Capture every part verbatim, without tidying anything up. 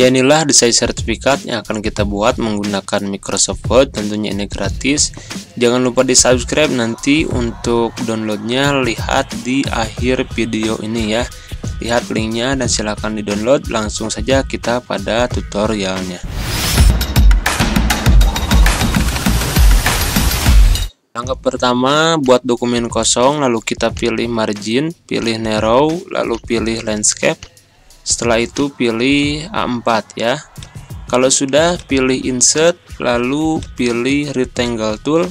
Ya, inilah desain sertifikat yang akan kita buat menggunakan Microsoft Word. Tentunya ini gratis. Jangan lupa di subscribe, nanti untuk downloadnya lihat di akhir video ini ya. Lihat linknya dan silahkan di download. Langsung saja kita pada tutorialnya. Langkah pertama, buat dokumen kosong, lalu kita pilih margin, pilih narrow, lalu pilih landscape. Setelah itu pilih A empat ya. Kalau sudah, pilih insert, lalu pilih rectangle tool.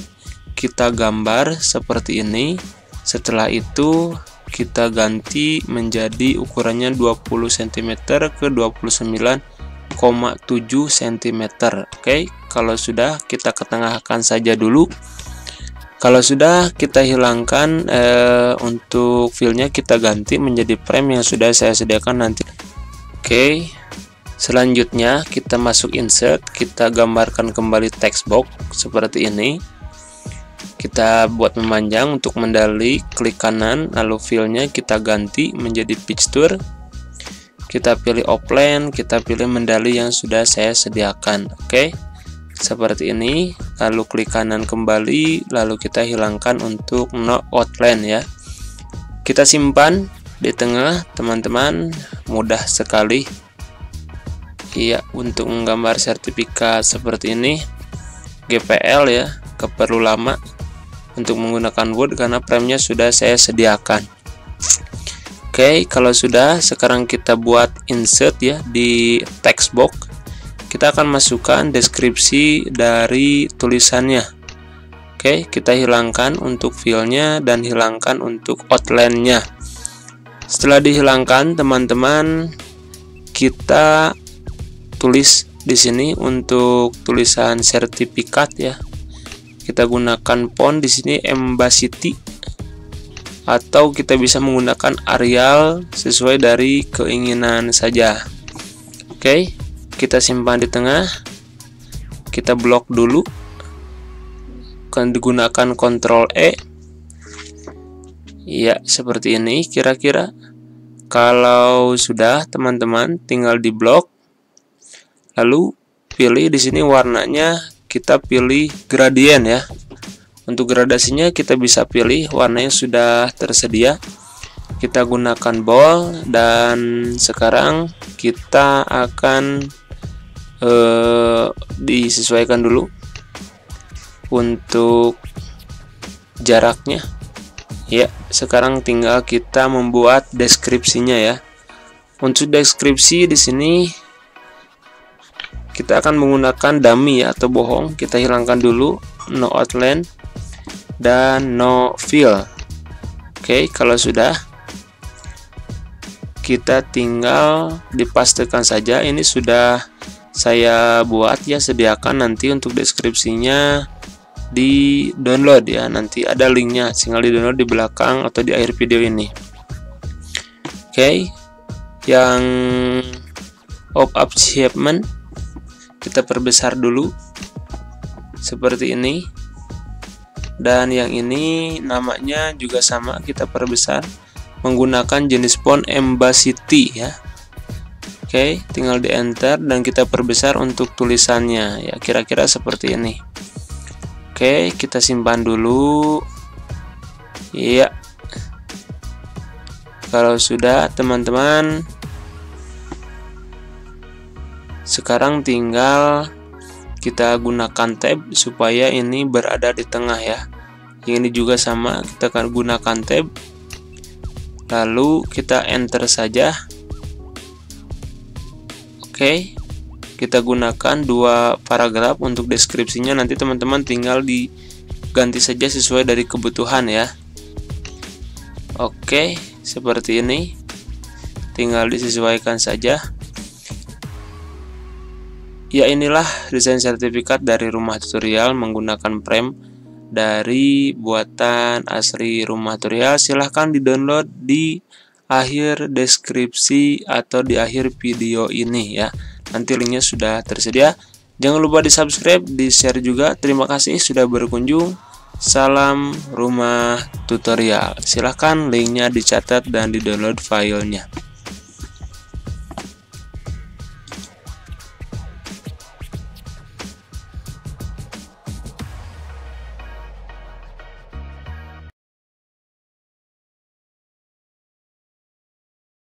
Kita gambar seperti ini. Setelah itu kita ganti menjadi ukurannya dua puluh sentimeter ke dua puluh sembilan koma tujuh sentimeter. Oke, kalau sudah kita ketengahkan saja dulu. Kalau sudah, kita hilangkan eh, untuk filenya, kita ganti menjadi frame yang sudah saya sediakan nanti. Oke, selanjutnya kita masuk insert, kita gambarkan kembali text box seperti ini. Kita buat memanjang, untuk mendali klik kanan, lalu filenya kita ganti menjadi picture. Kita pilih offline, kita pilih mendali yang sudah saya sediakan. Oke, seperti ini, lalu klik kanan kembali, lalu kita hilangkan untuk no outline ya. Kita simpan di tengah, teman-teman, mudah sekali. Iya, untuk menggambar sertifikat seperti ini, G P L ya, gak perlu lama untuk menggunakan Word karena framenya sudah saya sediakan. Oke, kalau sudah, sekarang kita buat insert ya di text box. Kita akan masukkan deskripsi dari tulisannya. Oke, kita hilangkan untuk filenya dan hilangkan untuk outline-nya. Setelah dihilangkan, teman-teman, kita tulis di sini untuk tulisan sertifikat ya. Kita gunakan font di sini Embassy, atau kita bisa menggunakan Arial sesuai dari keinginan saja. Oke, kita simpan di tengah, kita blok dulu, akan digunakan Ctrl E ya, seperti ini kira-kira. Kalau sudah, teman-teman, tinggal di blok, lalu pilih di sini warnanya, kita pilih gradien ya. Untuk gradasinya kita bisa pilih warna yang sudah tersedia. Kita gunakan bold, dan sekarang kita akan Eh, disesuaikan dulu untuk jaraknya ya. Sekarang tinggal kita membuat deskripsinya ya. Untuk deskripsi di sini kita akan menggunakan dummy ya, atau bohong. Kita hilangkan dulu no outline dan no fill. Oke, kalau sudah, kita tinggal dipastikan saja. Ini sudah saya buat ya, sediakan nanti untuk deskripsinya di download ya, nanti ada linknya, tinggal di download di belakang atau di akhir video ini. Oke, yang pop up statement kita perbesar dulu seperti ini, dan yang ini namanya juga sama, kita perbesar menggunakan jenis font Embassy ya. Oke, tinggal di enter dan kita perbesar untuk tulisannya ya, kira-kira seperti ini. Oke, kita simpan dulu ya. Kalau sudah, teman-teman, sekarang tinggal kita gunakan tab supaya ini berada di tengah ya. Ini juga sama, kita akan gunakan tab, lalu kita enter saja. Oke, kita gunakan dua paragraf untuk deskripsinya, nanti teman-teman tinggal diganti saja sesuai dari kebutuhan ya. Oke, seperti ini, tinggal disesuaikan saja. Ya, inilah desain sertifikat dari Rumah Tutorial menggunakan frame dari buatan asli Rumah Tutorial. Silahkan di-download di akhir deskripsi atau di akhir video ini ya, nanti linknya sudah tersedia. Jangan lupa di subscribe, di share juga. Terima kasih sudah berkunjung. Salam Rumah Tutorial. Silahkan linknya dicatat dan di download filenya.